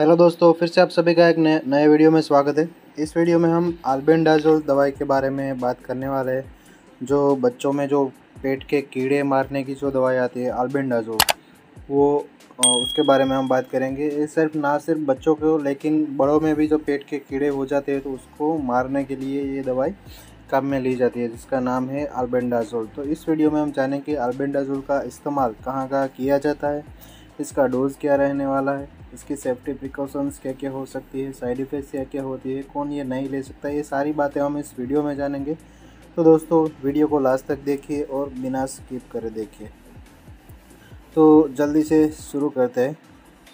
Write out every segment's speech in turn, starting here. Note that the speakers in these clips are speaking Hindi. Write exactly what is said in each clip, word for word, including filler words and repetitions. हेलो दोस्तों, फिर से आप सभी का एक नए नए वीडियो में स्वागत है। इस वीडियो में हम अल्बेंडाजोल दवाई के बारे में बात करने वाले हैं, जो बच्चों में जो पेट के कीड़े मारने की जो दवाई आती है अल्बेंडाजोल, वो उसके बारे में हम बात करेंगे। ये सिर्फ ना सिर्फ बच्चों को लेकिन बड़ों में भी जो पेट के कीड़े हो जाते हैं तो उसको मारने के लिए ये दवाई काम में ली जाती है, जिसका नाम है अल्बेंडाजोल। तो इस वीडियो में हम जानेंगे अल्बेंडाजोल का इस्तेमाल कहाँ कहाँ किया जाता है, इसका डोज क्या रहने वाला है, इसकी सेफ्टी प्रिकॉशंस क्या क्या हो सकती है, साइड इफ़ेक्ट्स क्या क्या होती है, कौन ये नहीं ले सकता, ये सारी बातें हम इस वीडियो में जानेंगे। तो दोस्तों वीडियो को लास्ट तक देखिए और बिना स्किप करे देखिए। तो जल्दी से शुरू करते हैं।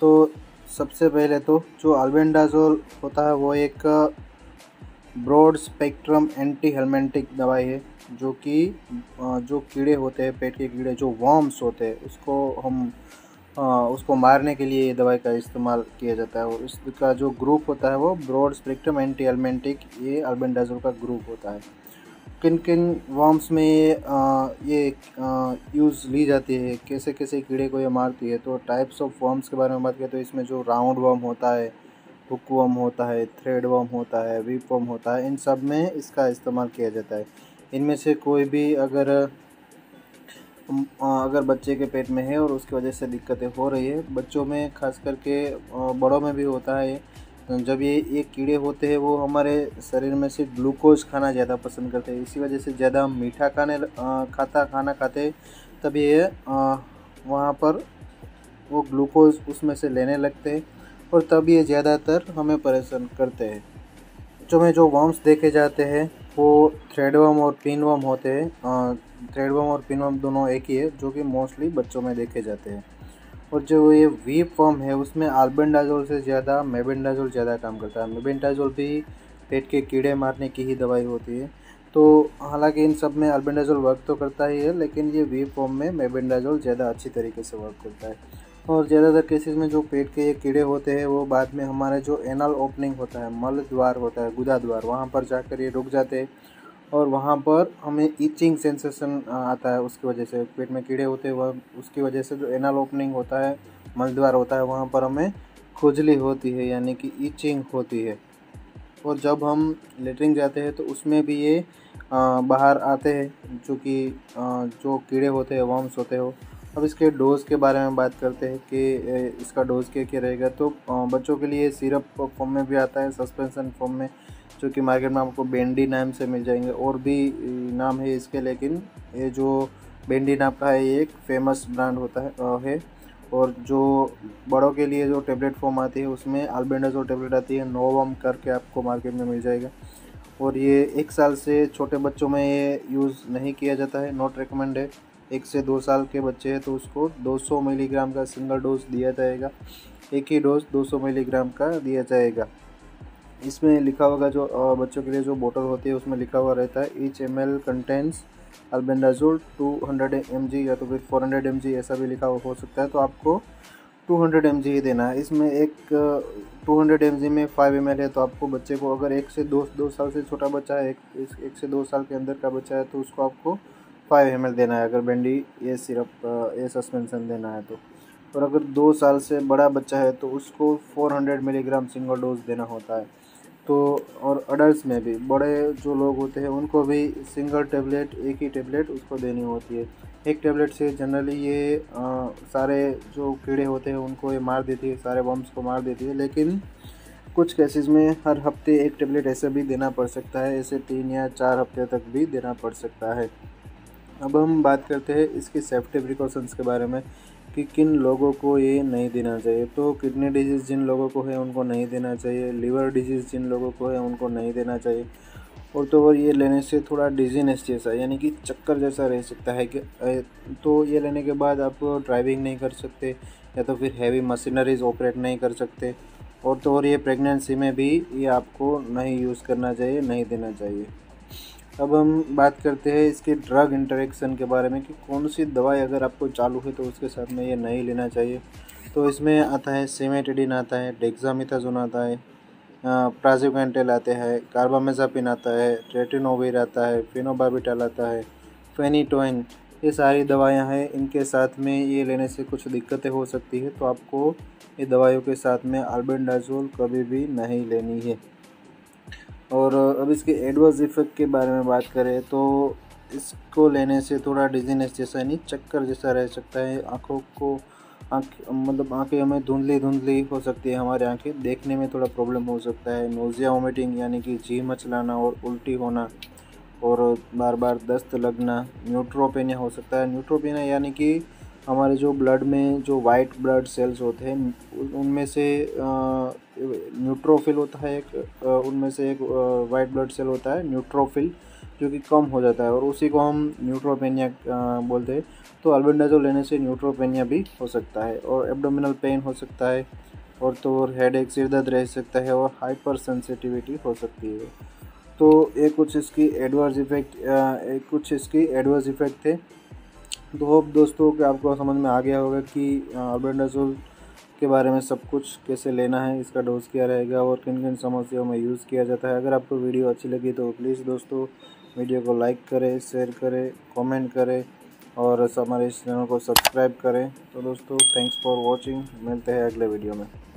तो सबसे पहले तो जो अल्बेंडाजोल होता है वो एक ब्रॉड स्पेक्ट्रम एंटी हेल्मिंटिक दवाई है, जो कि जो कीड़े होते हैं पेट के कीड़े, जो वर्म्स होते हैं, उसको हम आ, उसको मारने के लिए ये दवाई का इस्तेमाल किया जाता है। और इसका जो ग्रुप होता है वो ब्रॉड स्पेक्ट्रम एंटी हेल्मिंटिक, ये अल्बेंडाजोल का ग्रुप होता है। किन किन वर्म्स में ये आ, ये यूज़ ली जाती है, कैसे कैसे कीड़े को ये मारती है, तो टाइप्स ऑफ वर्म्स के बारे में बात करें तो इसमें जो राउंड वर्म होता है, हुक वर्म होता है, थ्रेड वर्म होता है, वीप वर्म होता है, इन सब में इसका इस्तेमाल किया जाता है। इनमें से कोई भी अगर अगर बच्चे के पेट में है और उसकी वजह से दिक्कतें हो रही है, बच्चों में खास करके, बड़ों में भी होता है, जब ये ये कीड़े होते हैं वो हमारे शरीर में से ग्लूकोज खाना ज़्यादा पसंद करते हैं, इसी वजह से ज़्यादा मीठा खाने खाता खाना खाते तब ये वहाँ पर वो ग्लूकोज उसमें से लेने लगते हैं और तब ये ज़्यादातर हमें परेशान करते हैं। बच्चों में जो वर्म्स देखे जाते हैं वो थ्रेडवर्म और पिनवर्म होते हैं। थ्रेडवर्म और पिनवर्म दोनों एक ही है, जो कि मोस्टली बच्चों में देखे जाते हैं। और जो ये वीप वर्म है उसमें अल्बेंडाजोल से ज़्यादा मेबेंडाजोल ज़्यादा काम करता है। मेबेंडाजोल भी पेट के कीड़े मारने की ही दवाई होती है। तो हालांकि इन सब में अल्बेंडाजोल वर्क तो करता ही है, लेकिन ये वीप वर्म में मेबेंडाजोल ज़्यादा अच्छी तरीके से वर्क करता है। और ज़्यादातर केसेस में जो पेट के ये कीड़े होते हैं वो बाद में हमारे जो एनल ओपनिंग होता है, मल द्वार होता है, गुदा द्वार, वहाँ पर जाकर ये रुक जाते हैं और वहाँ पर हमें ईचिंग सेंसेशन आता है। उसकी वजह से पेट में कीड़े होते हैं, वह उसकी वजह से जो एनल ओपनिंग होता है, मल द्वार होता है, वहाँ पर हमें खुजली होती है, यानी कि ईचिंग होती है। और जब हम लेटरिंग जाते हैं तो उसमें भी ये बाहर आते हैं, जो कि जो कीड़े होते हैं वर्म्स होते हो। अब इसके डोज़ के बारे में बात करते हैं कि इसका डोज़ क्या क्या रहेगा। तो बच्चों के लिए सिरप फॉर्म में भी आता है, सस्पेंशन फॉर्म में, जो कि मार्केट में आपको बेंडी नाम से मिल जाएंगे, और भी नाम है इसके, लेकिन ये जो बेंडी नाम का है ये एक फेमस ब्रांड होता है, है। और जो बड़ों के लिए जो टेबलेट फॉर्म आती है उसमें अल्बेंडाजोल टेबलेट आती है, नोवम करके आपको मार्केट में मिल जाएगा। और ये एक साल से छोटे बच्चों में ये यूज़ नहीं किया जाता है, नॉट रिकमेंडेड। एक से दो साल के बच्चे हैं तो उसको दो सौ मिलीग्राम का सिंगल डोज दिया जाएगा, एक ही डोज दो सौ मिलीग्राम का दिया जाएगा। इसमें लिखा होगा, जो बच्चों के लिए जो बोतल होती है उसमें लिखा हुआ रहता है each M L contains albendazole two hundred M G या तो फिर फोर हंड्रेड एम जी, ऐसा भी लिखा हो सकता है। तो आपको टू हंड्रेड एम जी ही देना है। इसमें एक टू हंड्रेड एम जी में फाइव एम एल है, तो आपको बच्चे को, अगर एक से दो दो साल से छोटा बच्चा है, एक, एक से दो साल के अंदर का बच्चा है, तो उसको आपको फाइव एम एल देना है, अगर बेंडी ये सिरप ये सस्पेंशन देना है तो। और अगर दो साल से बड़ा बच्चा है तो उसको four hundred milligram single dose देना होता है। तो और अडल्ट में भी, बड़े जो लोग होते हैं उनको भी सिंगल टेबलेट, एक ही टेबलेट उसको देनी होती है। एक टेबलेट से जनरली ये आ, सारे जो कीड़े होते हैं उनको ये मार देती है, सारे वर्म्स को मार देती है। लेकिन कुछ केसेस में हर हफ्ते एक टेबलेट ऐसे भी देना पड़ सकता है, ऐसे तीन या चार हफ्ते तक भी देना पड़ सकता है। अब हम बात करते हैं इसके सेफ्टी प्रिकॉशंस के बारे में कि किन लोगों को ये नहीं देना चाहिए। तो किडनी डिजीज़ जिन लोगों को है उनको नहीं देना चाहिए, लीवर डिजीज़ जिन लोगों को है उनको नहीं देना चाहिए। और तो और ये लेने से थोड़ा डिजीनेस जैसा, यानी कि चक्कर जैसा रह सकता है कि, तो ये लेने के बाद आप ड्राइविंग नहीं कर सकते या तो फिर हैवी मशीनरीज ऑपरेट नहीं कर सकते। और तो और ये प्रेगनेंसी में भी ये आपको नहीं यूज़ करना चाहिए, नहीं देना चाहिए। अब हम बात करते हैं इसके ड्रग इंटरेक्शन के बारे में कि कौन सी दवाई अगर आपको चालू है तो उसके साथ में ये नहीं लेना चाहिए। तो इसमें आता है सिमेटिडिन आता है, डेक्सामेथाज़ोन आता है, प्राज़ोवेंटेल आते हैं, कार्बामेजापिन आता है, ट्रेटिनोविर आता है, फिनोबारबिटल आता है, फेनिटोइन, ये सारी दवाएं हैं, इनके साथ में ये लेने से कुछ दिक्कतें हो सकती है, तो आपको ये दवाइयों के साथ में अल्बेंडाजोल कभी भी नहीं लेनी है। और अब इसके एडवर्स इफ़ेक्ट के बारे में बात करें तो इसको लेने से थोड़ा डिजीनेस जैसा यानी चक्कर जैसा रह सकता है, आँखों को आँख मतलब आँखें हमें धुंधली धुंधली हो सकती है, हमारी आँखें देखने में थोड़ा प्रॉब्लम हो सकता है। नोज़िया वोमिटिंग यानी कि जी मचलाना और उल्टी होना और बार बार दस्त लगना। न्यूट्रोपेनिया हो सकता है, न्यूट्रोपेनिया यानी कि हमारे जो ब्लड में जो वाइट ब्लड सेल्स होते हैं उनमें से न्यूट्रोफिल होता है एक, उनमें से एक वाइट ब्लड सेल होता है न्यूट्रोफिल, जो कि कम हो जाता है और उसी को हम न्यूट्रोपेनिया बोलते हैं। तो अल्बेंडाजोल लेने से न्यूट्रोपेनिया भी हो सकता है और एब्डोमिनल पेन हो सकता है और तो और हेड एक सिर दर्द रह सकता है और हाइपर सेंसिटिविटी हो सकती है। तो ये कुछ इसकी एडवर्स इफ़ेक्ट कुछ इसकी एडवर्स इफ़ेक्ट थे। तो होप दोस्तों कि आपको समझ में आ गया होगा कि अल्बेंडाजोल के बारे में सब कुछ कैसे लेना है, इसका डोज क्या रहेगा और किन किन समस्याओं में यूज़ किया जाता है। अगर आपको वीडियो अच्छी लगी तो प्लीज़ दोस्तों वीडियो को लाइक करें, शेयर करें, कमेंट करें और हमारे इस चैनल को सब्सक्राइब करें। तो दोस्तों थैंक्स फॉर वॉचिंग, मिलते हैं अगले वीडियो में।